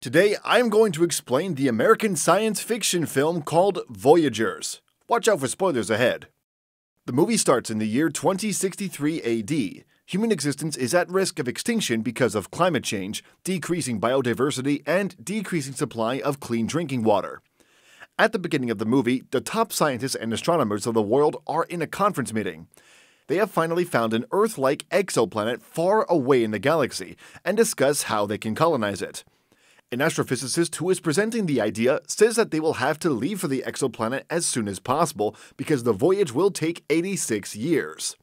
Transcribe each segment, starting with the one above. Today, I'm going to explain the American science fiction film called Voyagers. Watch out for spoilers ahead. The movie starts in the year 2063 AD. Human existence is at risk of extinction because of climate change, decreasing biodiversity, and decreasing supply of clean drinking water. At the beginning of the movie, the top scientists and astronomers of the world are in a conference meeting. They have finally found an Earth-like exoplanet far away in the galaxy and discuss how they can colonize it. An astrophysicist who is presenting the idea says that they will have to leave for the exoplanet as soon as possible because the voyage will take 86 years.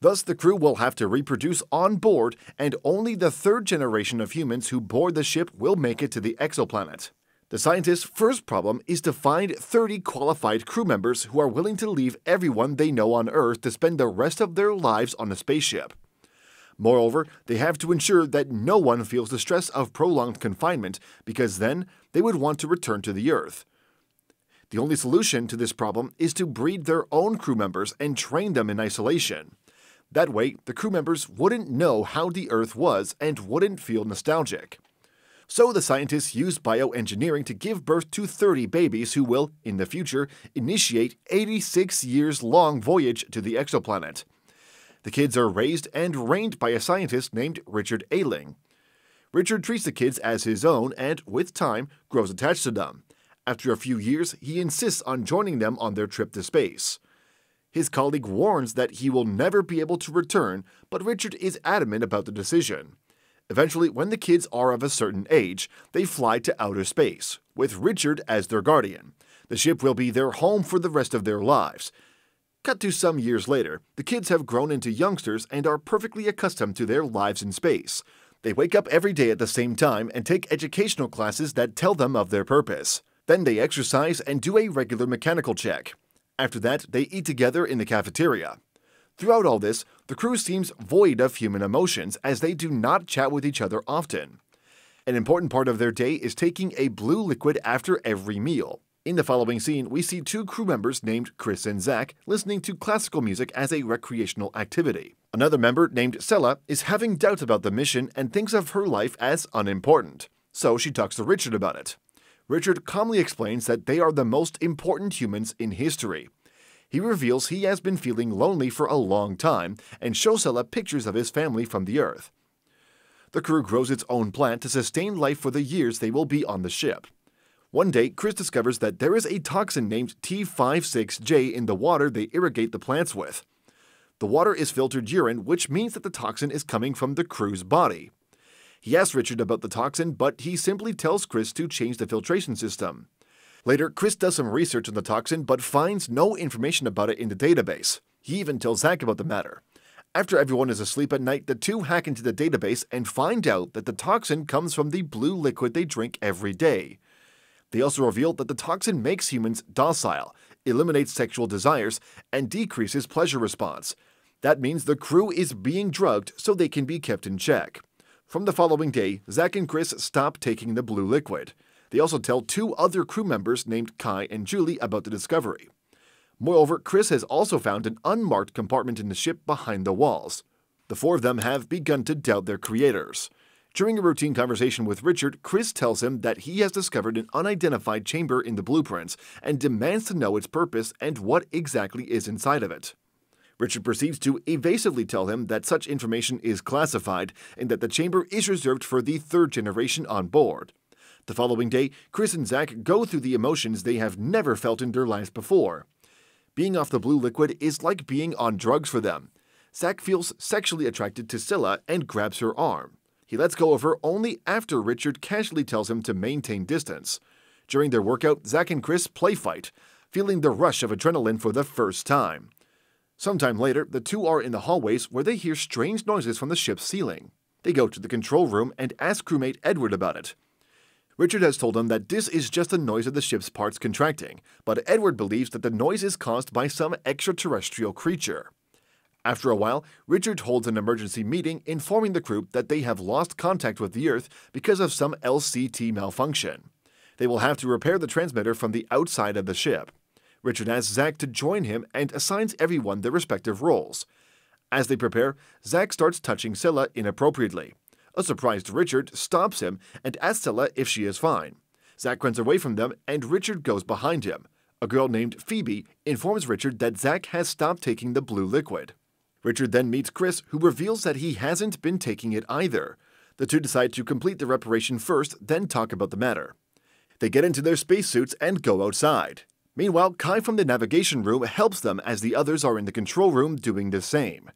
Thus, the crew will have to reproduce on board, and only the third generation of humans who board the ship will make it to the exoplanet. The scientists' first problem is to find 30 qualified crew members who are willing to leave everyone they know on Earth to spend the rest of their lives on a spaceship. Moreover, they have to ensure that no one feels the stress of prolonged confinement, because then they would want to return to the Earth. The only solution to this problem is to breed their own crew members and train them in isolation. That way, the crew members wouldn't know how the Earth was and wouldn't feel nostalgic. So the scientists used bioengineering to give birth to 30 babies who will, in the future, initiate 86 years long voyage to the exoplanet. The kids are raised and trained by a scientist named Richard Alling. Richard treats the kids as his own and, with time, grows attached to them. After a few years, he insists on joining them on their trip to space. His colleague warns that he will never be able to return, but Richard is adamant about the decision. Eventually, when the kids are of a certain age, they fly to outer space, with Richard as their guardian. The ship will be their home for the rest of their lives. Cut to some years later, the kids have grown into youngsters and are perfectly accustomed to their lives in space. They wake up every day at the same time and take educational classes that tell them of their purpose. Then they exercise and do a regular mechanical check. After that, they eat together in the cafeteria. Throughout all this, the crew seems void of human emotions as they do not chat with each other often. An important part of their day is taking a blue liquid after every meal. In the following scene, we see two crew members named Chris and Zach listening to classical music as a recreational activity. Another member named Sella is having doubts about the mission and thinks of her life as unimportant, so she talks to Richard about it. Richard calmly explains that they are the most important humans in history. He reveals he has been feeling lonely for a long time and shows Sella pictures of his family from the Earth. The crew grows its own plant to sustain life for the years they will be on the ship. One day, Chris discovers that there is a toxin named T56J in the water they irrigate the plants with. The water is filtered urine, which means that the toxin is coming from the crew's body. He asks Richard about the toxin, but he simply tells Chris to change the filtration system. Later, Chris does some research on the toxin, but finds no information about it in the database. He even tells Zach about the matter. After everyone is asleep at night, the two hack into the database and find out that the toxin comes from the blue liquid they drink every day. They also reveal that the toxin makes humans docile, eliminates sexual desires, and decreases pleasure response. That means the crew is being drugged so they can be kept in check. From the following day, Zach and Chris stop taking the blue liquid. They also tell two other crew members named Kai and Julie about the discovery. Moreover, Chris has also found an unmarked compartment in the ship behind the walls. The four of them have begun to doubt their creators. During a routine conversation with Richard, Chris tells him that he has discovered an unidentified chamber in the blueprints and demands to know its purpose and what exactly is inside of it. Richard proceeds to evasively tell him that such information is classified and that the chamber is reserved for the third generation on board. The following day, Chris and Zach go through the emotions they have never felt in their lives before. Being off the blue liquid is like being on drugs for them. Zach feels sexually attracted to Scylla and grabs her arm. He lets go of her only after Richard casually tells him to maintain distance. During their workout, Zach and Chris play fight, feeling the rush of adrenaline for the first time. Sometime later, the two are in the hallways where they hear strange noises from the ship's ceiling. They go to the control room and ask crewmate Edward about it. Richard has told him that this is just the noise of the ship's parts contracting, but Edward believes that the noise is caused by some extraterrestrial creature. After a while, Richard holds an emergency meeting informing the crew that they have lost contact with the Earth because of some LCT malfunction. They will have to repair the transmitter from the outside of the ship. Richard asks Zach to join him and assigns everyone their respective roles. As they prepare, Zach starts touching Scylla inappropriately. A surprised Richard stops him and asks Ella if she is fine. Zach runs away from them and Richard goes behind him. A girl named Phoebe informs Richard that Zach has stopped taking the blue liquid. Richard then meets Chris, who reveals that he hasn't been taking it either. The two decide to complete the reparation first, then talk about the matter. They get into their spacesuits and go outside. Meanwhile, Kai from the navigation room helps them as the others are in the control room doing the same.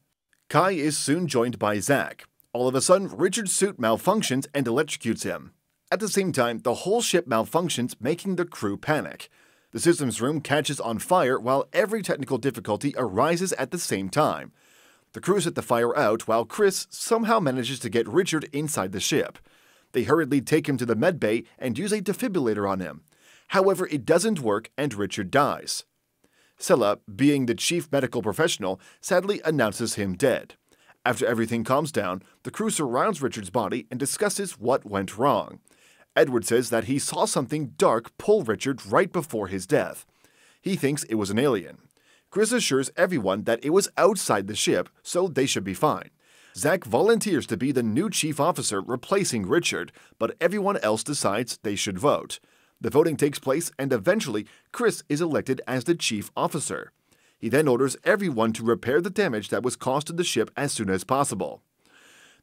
Kai is soon joined by Zach. All of a sudden, Richard's suit malfunctions and electrocutes him. At the same time, the whole ship malfunctions, making the crew panic. The systems room catches on fire while every technical difficulty arises at the same time. The crew set the fire out while Chris somehow manages to get Richard inside the ship. They hurriedly take him to the medbay and use a defibrillator on him. However, it doesn't work and Richard dies. Sela, being the chief medical professional, sadly announces him dead. After everything calms down, the crew surrounds Richard's body and discusses what went wrong. Edward says that he saw something dark pull Richard right before his death. He thinks it was an alien. Chris assures everyone that it was outside the ship, so they should be fine. Zach volunteers to be the new chief officer replacing Richard, but everyone else decides they should vote. The voting takes place and eventually Chris is elected as the chief officer. He then orders everyone to repair the damage that was caused to the ship as soon as possible.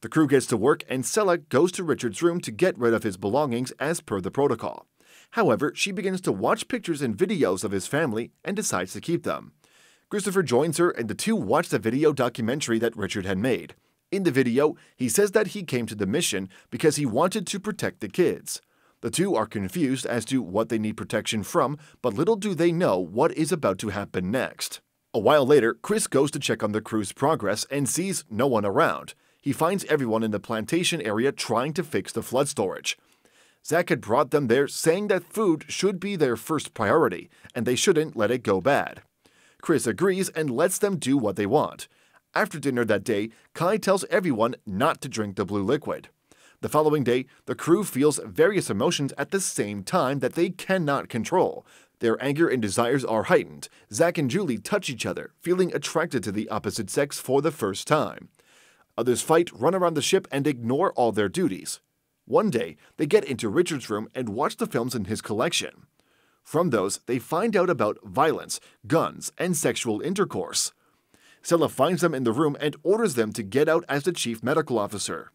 The crew gets to work and Sela goes to Richard's room to get rid of his belongings as per the protocol. However, she begins to watch pictures and videos of his family and decides to keep them. Christopher joins her and the two watch the video documentary that Richard had made. In the video, he says that he came to the mission because he wanted to protect the kids. The two are confused as to what they need protection from, but little do they know what is about to happen next. A while later, Chris goes to check on the crew's progress and sees no one around. He finds everyone in the plantation area trying to fix the flood storage. Zach had brought them there saying that food should be their first priority, and they shouldn't let it go bad. Chris agrees and lets them do what they want. After dinner that day, Kai tells everyone not to drink the blue liquid. The following day, the crew feels various emotions at the same time that they cannot control. Their anger and desires are heightened. Zach and Julie touch each other, feeling attracted to the opposite sex for the first time. Others fight, run around the ship, and ignore all their duties. One day, they get into Richard's room and watch the films in his collection. From those, they find out about violence, guns, and sexual intercourse. Sela finds them in the room and orders them to get out as the chief medical officer.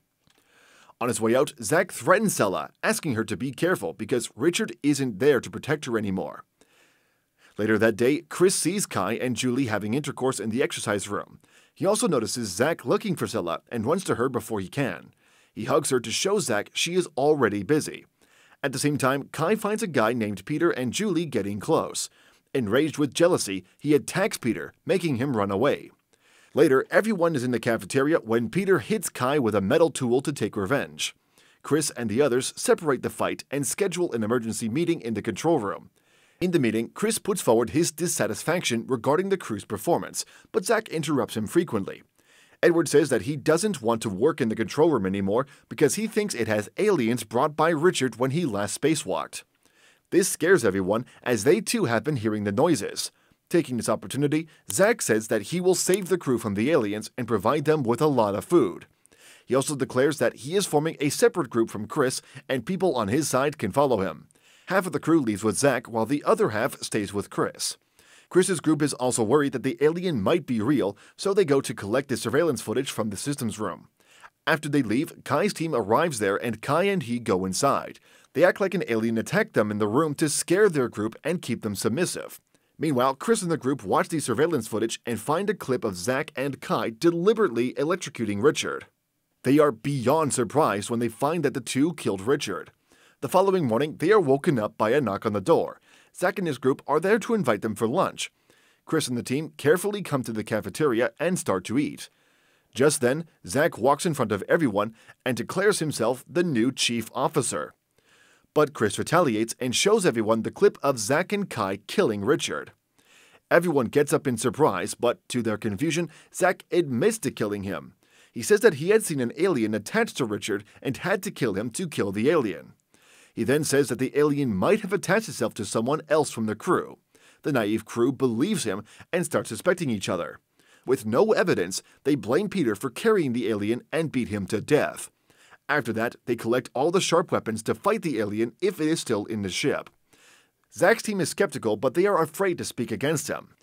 On his way out, Zach threatens Sela, asking her to be careful because Richard isn't there to protect her anymore. Later that day, Chris sees Kai and Julie having intercourse in the exercise room. He also notices Zach looking for Sela and runs to her before he can. He hugs her to show Zach she is already busy. At the same time, Kai finds a guy named Peter and Julie getting close. Enraged with jealousy, he attacks Peter, making him run away. Later, everyone is in the cafeteria when Peter hits Kai with a metal tool to take revenge. Chris and the others separate the fight and schedule an emergency meeting in the control room. In the meeting, Chris puts forward his dissatisfaction regarding the crew's performance, but Zach interrupts him frequently. Edward says that he doesn't want to work in the control room anymore because he thinks it has aliens brought by Richard when he last spacewalked. This scares everyone as they too have been hearing the noises. Taking this opportunity, Zach says that he will save the crew from the aliens and provide them with a lot of food. He also declares that he is forming a separate group from Chris and people on his side can follow him. Half of the crew leaves with Zach while the other half stays with Chris. Chris's group is also worried that the alien might be real, so they go to collect the surveillance footage from the systems room. After they leave, Kai's team arrives there and Kai and he go inside. They act like an alien attacked them in the room to scare their group and keep them submissive. Meanwhile, Chris and the group watch the surveillance footage and find a clip of Zach and Kai deliberately electrocuting Richard. They are beyond surprised when they find that the two killed Richard. The following morning, they are woken up by a knock on the door. Zach and his group are there to invite them for lunch. Chris and the team carefully come to the cafeteria and start to eat. Just then, Zach walks in front of everyone and declares himself the new chief officer. But Chris retaliates and shows everyone the clip of Zach and Kai killing Richard. Everyone gets up in surprise, but to their confusion, Zach admits to killing him. He says that he had seen an alien attached to Richard and had to kill him to kill the alien. He then says that the alien might have attached itself to someone else from the crew. The naive crew believes him and starts suspecting each other. With no evidence, they blame Peter for carrying the alien and beat him to death. After that, they collect all the sharp weapons to fight the alien if it is still in the ship. Zack's team is skeptical, but they are afraid to speak against him.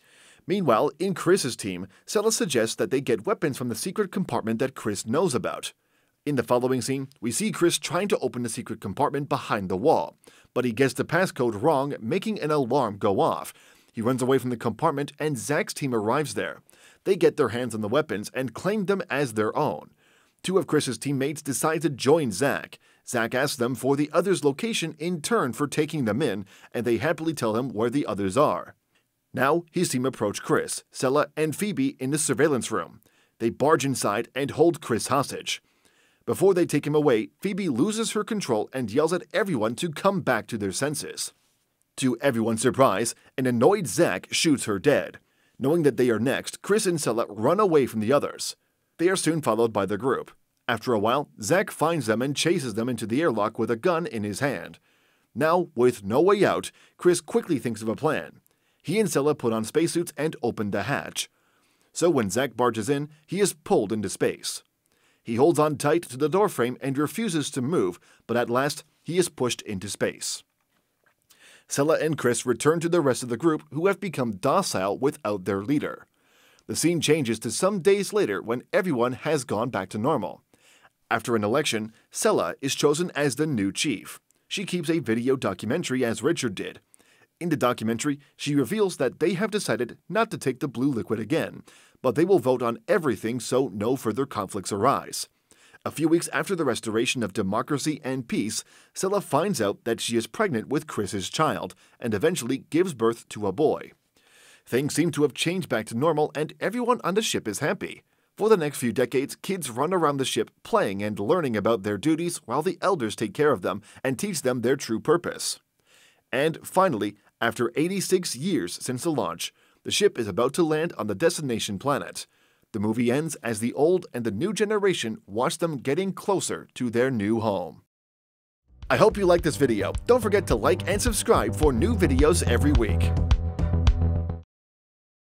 Meanwhile, in Chris's team, Sella suggests that they get weapons from the secret compartment that Chris knows about. In the following scene, we see Chris trying to open the secret compartment behind the wall, but he gets the passcode wrong, making an alarm go off. He runs away from the compartment and Zack's team arrives there. They get their hands on the weapons and claim them as their own. Two of Chris's teammates decide to join Zack. Zack asks them for the others' location in turn for taking them in, and they happily tell him where the others are. Now, his team approach Chris, Sella, and Phoebe in the surveillance room. They barge inside and hold Chris hostage. Before they take him away, Phoebe loses her control and yells at everyone to come back to their senses. To everyone's surprise, an annoyed Zack shoots her dead. Knowing that they are next, Chris and Sella run away from the others. They are soon followed by the group. After a while, Zack finds them and chases them into the airlock with a gun in his hand. Now, with no way out, Chris quickly thinks of a plan. He and Sella put on spacesuits and open the hatch. So when Zack barges in, he is pulled into space. He holds on tight to the doorframe and refuses to move, but at last, he is pushed into space. Sella and Chris return to the rest of the group, who have become docile without their leader. The scene changes to some days later when everyone has gone back to normal. After an election, Sella is chosen as the new chief. She keeps a video documentary as Richard did. In the documentary, she reveals that they have decided not to take the blue liquid again, but they will vote on everything so no further conflicts arise. A few weeks after the restoration of democracy and peace, Sella finds out that she is pregnant with Chris's child and eventually gives birth to a boy. Things seem to have changed back to normal and everyone on the ship is happy. For the next few decades, kids run around the ship playing and learning about their duties while the elders take care of them and teach them their true purpose. And finally, after 86 years since the launch, the ship is about to land on the destination planet. The movie ends as the old and the new generation watch them getting closer to their new home. I hope you liked this video. Don't forget to like and subscribe for new videos every week.